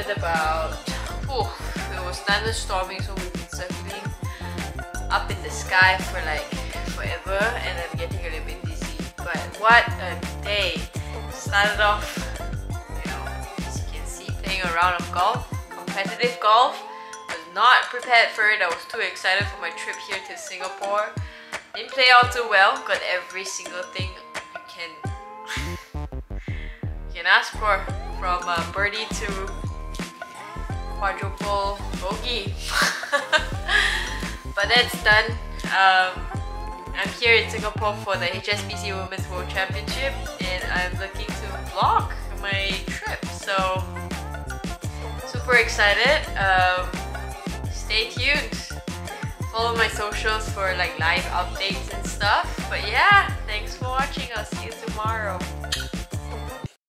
landed about, it was thunderstorming, so we've been surfing up in the sky for like forever, and I'm getting a little bit dizzy. But what a day! Started off, you know, as you can see, playing a round of golf, competitive golf. Was not prepared for it. I was too excited for my trip here to Singapore. Didn't play out too well. Got every single thing you can ask for, from birdie to quadruple bogey. But that's done. I'm here in Singapore for the HSBC Women's World Championship, and I'm looking to vlog my trip, so super excited. Stay tuned, follow my socials for like live updates and stuff. But yeah, thanks for watching. I'll see you tomorrow.